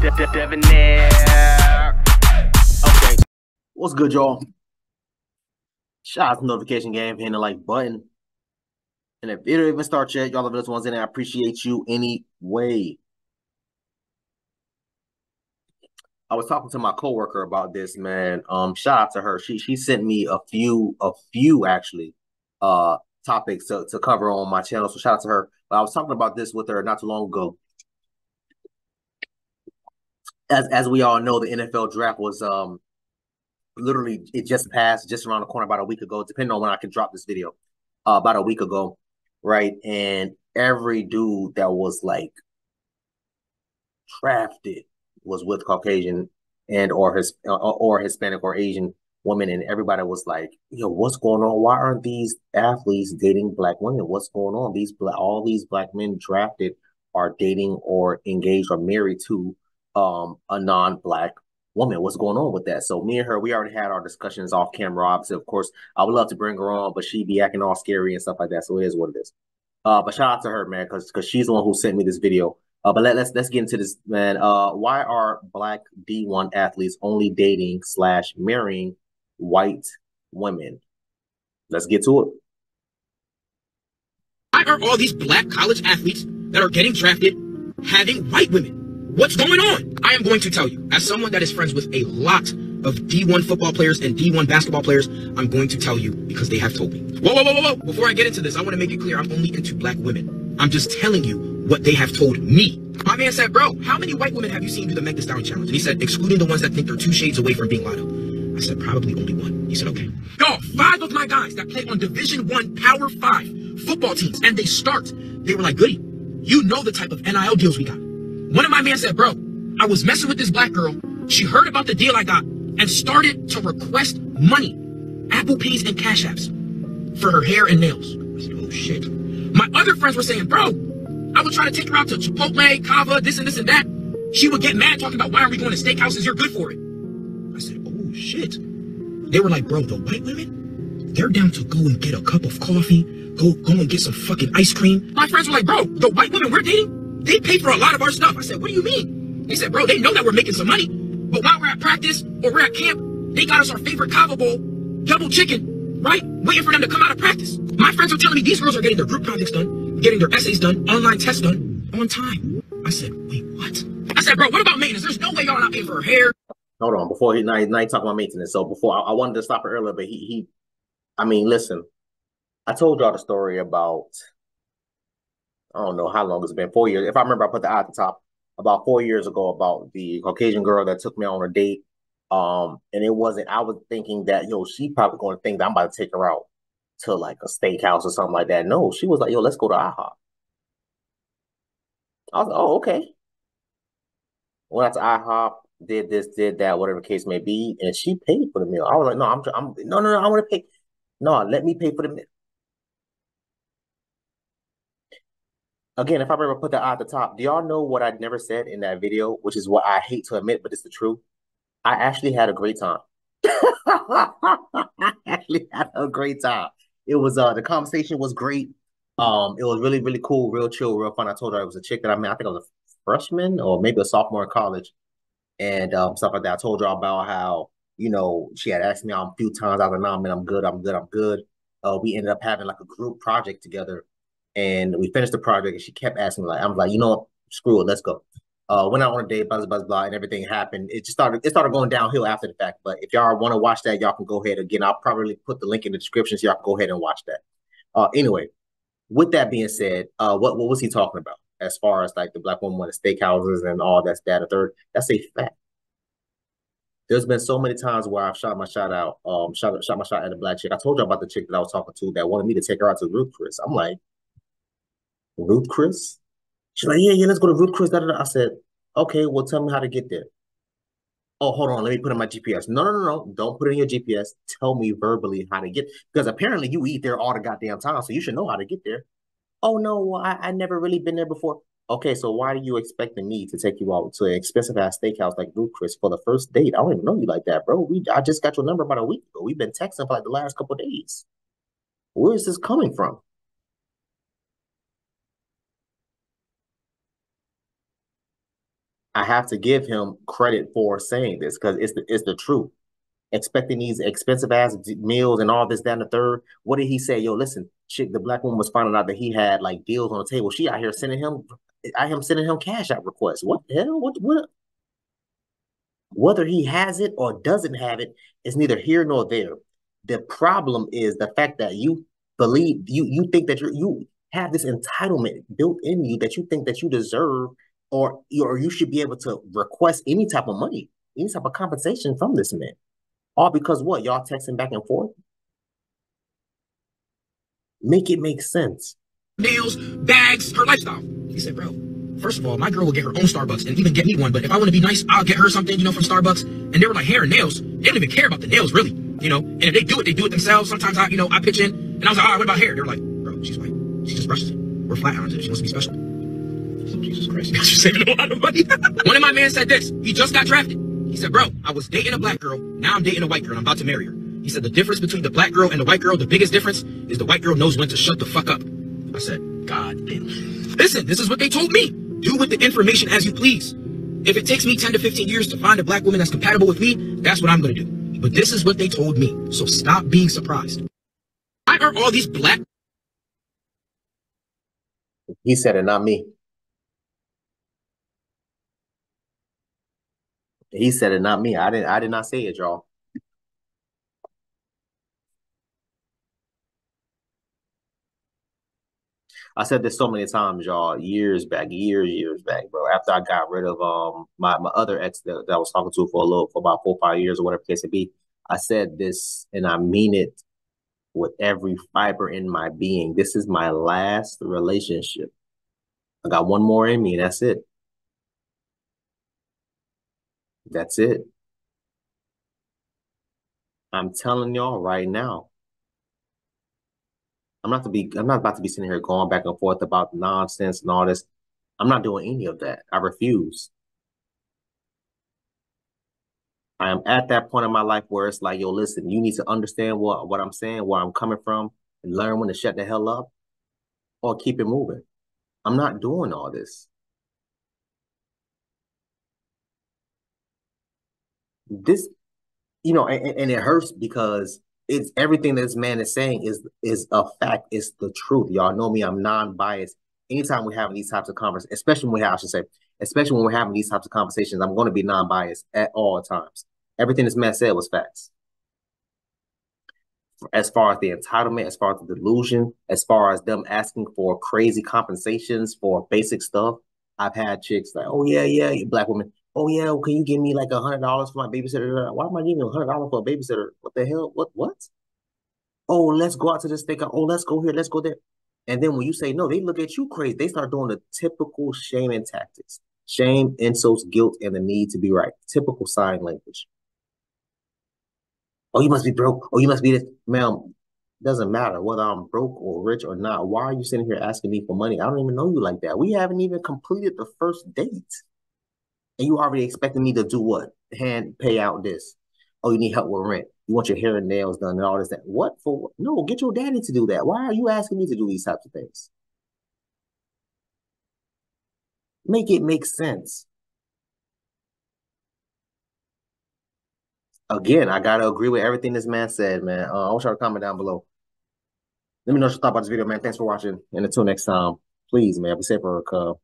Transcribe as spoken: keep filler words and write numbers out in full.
Debonair. Okay. What's good, y'all? Shout out to the notification game, hitting the like button. And if it even starts yet, y'all have those ones in there. I appreciate you anyway. I was talking to my coworker about this, man. Um, shout out to her. She she sent me a few, a few actually, uh, topics to, to cover on my channel. So shout out to her. But I was talking about this with her not too long ago. As as we all know, the N F L draft was um literally it just passed just around the corner about a week ago, depending on when I can drop this video. Uh, about a week ago, right? And every dude that was like drafted was with Caucasian and or his or, or Hispanic or Asian women, and everybody was like, "Yo, what's going on? Why aren't these athletes dating black women? What's going on? These black all these black men drafted are dating or engaged or married to um a non-black woman. What's going on with that?" So me and her, we already had our discussions off camera. Obviously, of course, I would love to bring her on, but she be acting all scary and stuff like that. So it is what it is. Uh, but shout out to her, man, because because she's the one who sent me this video. Uh, but let, let's let's get into this, man. Uh, why are black D one athletes only dating slash marrying white women? Let's get to it. Why are all these black college athletes that are getting drafted having white women? What's going on? I am going to tell you, as someone that is friends with a lot of D one football players and D one basketball players, I'm going to tell you because they have told me. Whoa, whoa, whoa, whoa, whoa. Before I get into this, I want to make it clear I'm only into black women. I'm just telling you what they have told me. My man said, "Bro, how many white women have you seen do the Meg Thee Stallion challenge?" And he said, "Excluding the ones that think they're two shades away from being Lotto." I said, "Probably only one." He said, "Okay." Y'all, five of my guys that play on Division One Power Five football teams, and they start, they were like, "Goody, you know the type of N I L deals we got." One of my man said, "Bro, I was messing with this black girl. She heard about the deal I got and started to request money, Apple Pays and Cash Apps, for her hair and nails." I said, "Oh, shit." My other friends were saying, "Bro, I would try to take her out to Chipotle, Cava, this and this and that. She would get mad talking about why are we going to steakhouses? You're good for it." I said, "Oh, shit." They were like, "Bro, the white women, they're down to go and get a cup of coffee, go, go and get some fucking ice cream." My friends were like, "Bro, the white women we're dating, they pay for a lot of our stuff." I said, "What do you mean?" They said, "Bro, they know that we're making some money, but while we're at practice or we're at camp, they got us our favorite Cava bowl, double chicken, right? Waiting for them to come out of practice." My friends were telling me these girls are getting their group projects done, getting their essays done, online tests done, on time. I said, "Wait, what?" I said, "Bro, what about maintenance? There's no way y'all not paying for her hair." Hold on, before he, now he's talking about maintenance. So before, I, I wanted to stop her earlier, but he, he, I mean, listen, I told y'all the story about, I don't know how long it's been, four years. If I remember, I put the eye at the top, about four years ago, about the Caucasian girl that took me on a date. Um, and it wasn't, I was thinking that, yo, she probably going to think that I'm about to take her out to like a steakhouse or something like that. No, she was like, "Yo, let's go to I hop. I was like, "Oh, okay." Went out to I hop, did this, did that, whatever the case may be, and she paid for the meal. I was like, "No, I'm, I'm no, no, no, I want to pay. No, let me pay for the meal." Again, if I remember, put that eye at the top. Do y'all know what I never said in that video, which is what I hate to admit, but it's the truth? I actually had a great time. I actually had a great time. It was uh the conversation was great. Um, it was really, really cool, real chill, real fun. I told her it was a chick that I met. I think I was a freshman or maybe a sophomore in college, and um stuff like that. I told her about how, you know, she had asked me out a few times. I was like, "Nah, man, I'm good, I'm good, I'm good." Uh, we ended up having like a group project together, and we finished the project. And she kept asking me, like, I'm like, "You know what? Screw it, let's go." Uh, went out on a date, blah, blah, blah, and everything happened. It just started, it started going downhill after the fact. But if y'all want to watch that, y'all can go ahead. Again, I'll probably put the link in the description so y'all can go ahead and watch that. Uh, anyway, with that being said, uh, what, what was he talking about as far as like the black woman went to steakhouses and all that's that or third? That's a fact. There's been so many times where I've shot my shot out, um, shot, shot my shot at a black chick. I told you about the chick that I was talking to that wanted me to take her out to Ruth Chris. I'm like, "Ruth Chris?" She's like, yeah, yeah, "Let's go to Ruth Chris." Da, da, da. I said, "Okay, well, tell me how to get there." "Oh, hold on, let me put in my G P S." No, no, no, no. Don't put in your G P S. Tell me verbally how to get, because apparently you eat there all the goddamn time, so you should know how to get there. "Oh, no, well, I, I never really been there before." Okay, so why are you expecting me to take you out to an expensive-ass steakhouse like Ruth Chris for the first date? I don't even know you like that, bro. We I just got your number about a week ago. We've been texting for like the last couple of days. Where is this coming from? I have to give him credit for saying this because it's the, it's the truth. Expecting these expensive ass meals and all this, that, and the third. What did he say? Yo, listen, chick, the black woman was finding out that he had like deals on the table. She out here sending him, I am sending him cash out requests. What the hell? What, what? Whether he has it or doesn't have it is neither here nor there. The problem is the fact that you believe, you you think that you you have this entitlement built in you that you think that you deserve or, or you should be able to request any type of money, any type of compensation from this man. All because what? Y'all texting back and forth? Make it make sense. Nails, bags, her lifestyle. He said, bro, first of all, my girl will get her own Starbucks and even get me one. But if I want to be nice, I'll get her something, you know, from Starbucks. And they were like, hair and nails. They don't even care about the nails, really. You know, and if they do it, they do it themselves. Sometimes I, you know, I pitch in and I was like, all right, what about hair? They were like, bro, she's white. She just brushes it. We're flat irons. She wants to be special. So, Jesus Christ, you guys are saving a lot of money. One of my men said this. He just got drafted. He said, bro, I was dating a black girl. Now I'm dating a white girl. And I'm about to marry her. He said, the difference between the black girl and the white girl, the biggest difference is the white girl knows when to shut the fuck up. I said, God damn. Listen, this is what they told me. Do with the information as you please. If it takes me ten to fifteen years to find a black woman that's compatible with me, that's what I'm going to do. But this is what they told me. So stop being surprised. Why are all these black... He said it, not me. He said it, not me. I didn't. I did not say it, y'all. I said this so many times, y'all. Years back, years, years back, bro. After I got rid of um my my other ex that, that I was talking to for a little, for about four, five years or whatever the case it be, I said this, and I mean it with every fiber in my being. This is my last relationship. I got one more in me, and that's it. That's it. I'm telling y'all right now. I'm not to be I'm not about to be sitting here going back and forth about nonsense and all this. I'm not doing any of that. I refuse. I am at that point in my life where it's like, yo, listen, you need to understand what, what I'm saying, where I'm coming from, and learn when to shut the hell up or keep it moving. I'm not doing all this. This, you know, and, and it hurts because it's everything this man is saying is is a fact. It's the truth. Y'all know me. I'm non-biased. Anytime we're having these types of conversations, especially when we have, I should say, especially when we're having these types of conversations, I'm going to be non-biased at all times. Everything this man said was facts. As far as the entitlement, as far as the delusion, as far as them asking for crazy compensations for basic stuff, I've had chicks like, oh, yeah, yeah, you black women. Oh, yeah, well, can you give me like one hundred dollars for my babysitter? Why am I giving you one hundred dollars for a babysitter? What the hell? What? What? Oh, let's go out to this thing. Oh, let's go here. Let's go there. And then when you say no, they look at you crazy. They start doing the typical shaming tactics. Shame, insults, guilt, and the need to be right. Typical sign language. Oh, you must be broke. Oh, you must be this. Ma'am, doesn't matter whether I'm broke or rich or not. Why are you sitting here asking me for money? I don't even know you like that. We haven't even completed the first date. And you already expecting me to do what? Hand pay out this. Oh, you need help with rent. You want your hair and nails done and all this. That. What for? What? No, get your daddy to do that. Why are you asking me to do these types of things? Make it make sense. Again, I got to agree with everything this man said, man. Uh, I want y'all to comment down below. Let me know what you thought about this video, man. Thanks for watching. And until next time, please, man, be safe for a call.